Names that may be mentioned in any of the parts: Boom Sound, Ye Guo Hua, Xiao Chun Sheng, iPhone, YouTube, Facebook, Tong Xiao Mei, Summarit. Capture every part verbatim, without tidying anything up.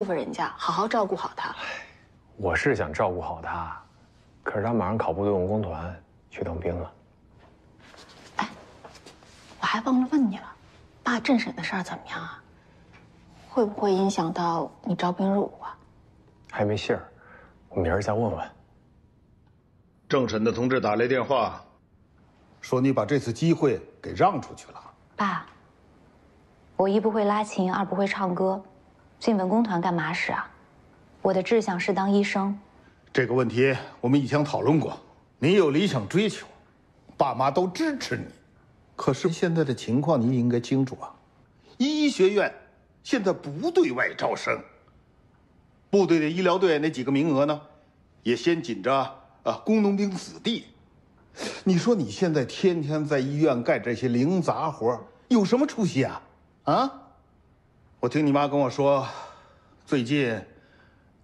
祝福人家，好好照顾好他。我是想照顾好他，可是他马上考部队文工团去当兵了。哎，我还忘了问你了，爸政审的事儿怎么样啊？会不会影响到你招兵入伍啊？还没信儿，我明儿再问问。政审的同志打来电话，说你把这次机会给让出去了。爸，我一不会拉琴，二不会唱歌。 进文工团干嘛使啊？我的志向是当医生。这个问题我们以前讨论过，你有理想追求，爸妈都支持你。可是现在的情况你应该清楚啊，医学院现在不对外招生。部队的医疗队那几个名额呢，也先紧着啊工农兵子弟。你说你现在天天在医院干这些零杂活，有什么出息啊？啊？ 我听你妈跟我说，最近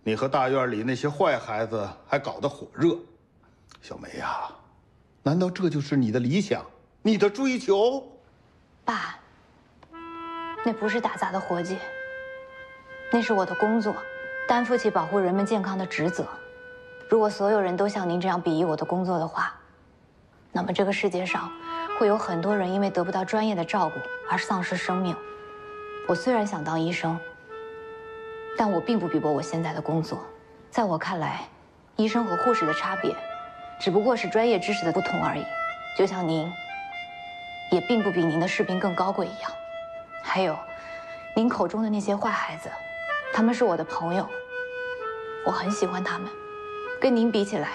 你和大院里那些坏孩子还搞得火热。小梅呀，难道这就是你的理想，你的追求？爸，那不是打杂的活计，那是我的工作，担负起保护人们健康的职责。如果所有人都像您这样鄙夷我的工作的话，那么这个世界上会有很多人因为得不到专业的照顾而丧失生命。 我虽然想当医生，但我并不鄙薄我现在的工作。在我看来，医生和护士的差别，只不过是专业知识的不同而已。就像您，也并不比您的士兵更高贵一样。还有，您口中的那些坏孩子，他们是我的朋友，我很喜欢他们。跟您比起来，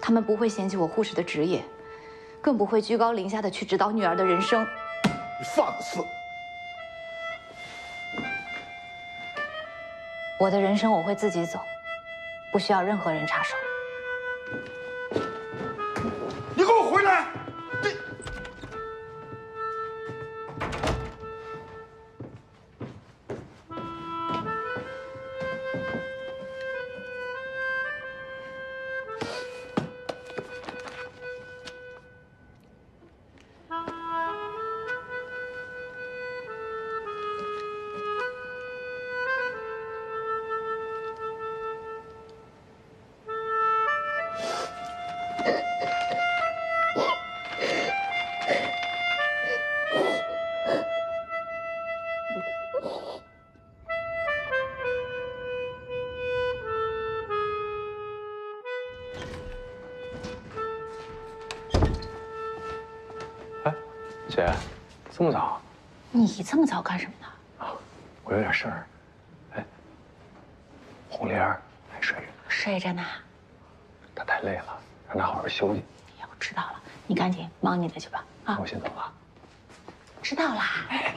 他们不会嫌弃我护士的职业，更不会居高临下的去指导女儿的人生。你放肆！ 我的人生我会自己走，不需要任何人插手。你给我回来！这姐，这么早？你这么早干什么呢？啊，我有点事儿。哎，红莲儿还睡着？睡着呢。她太累了，让她好好休息。哎呀，我知道了，你赶紧忙你的去吧。啊，我先走了。知道啦。哎。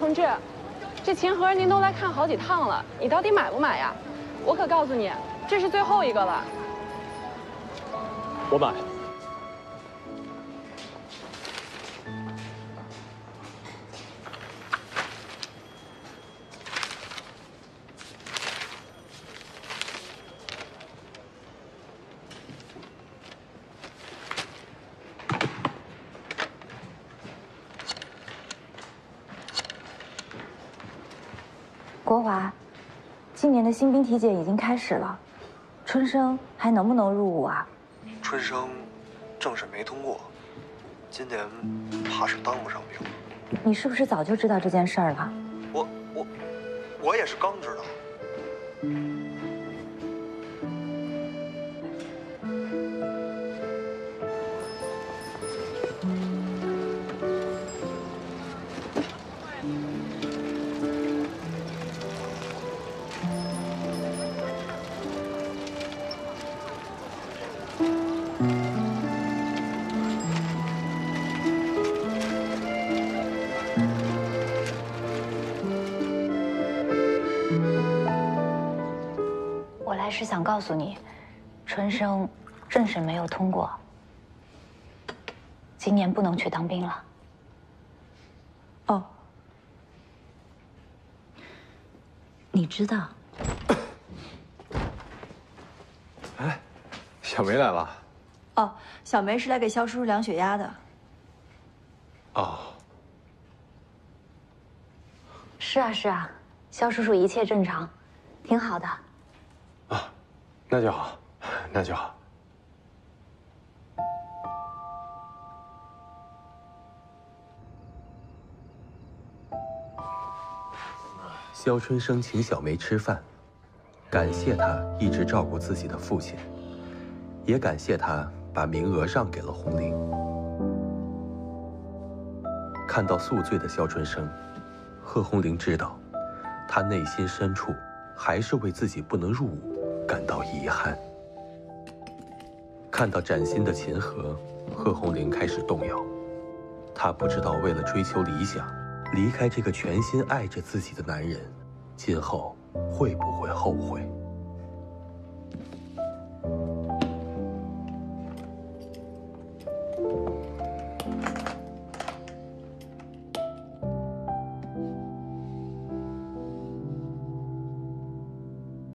同志，这琴盒您都来看好几趟了，你到底买不买呀？我可告诉你，这是最后一个了。我买。国华，今年的新兵体检已经开始了，春生还能不能入伍啊？春生政审没通过，今年怕是当不上兵。你是不是早就知道这件事儿了？我我我也是刚知道。嗯 我来是想告诉你，春生政审没有通过，今年不能去当兵了。哦，你知道？哎，小梅来了。哦，小梅是来给肖叔叔量血压的。哦。是啊是啊，肖叔叔一切正常，挺好的。啊，那就好，那就好。 肖春生请小梅吃饭，感谢她一直照顾自己的父亲，也感谢她把名额让给了红玲。看到宿醉的肖春生，贺红玲知道，她内心深处还是为自己不能入伍感到遗憾。看到崭新的秦河，贺红玲开始动摇，她不知道为了追求理想。 离开这个全心爱着自己的男人，今后会不会后悔？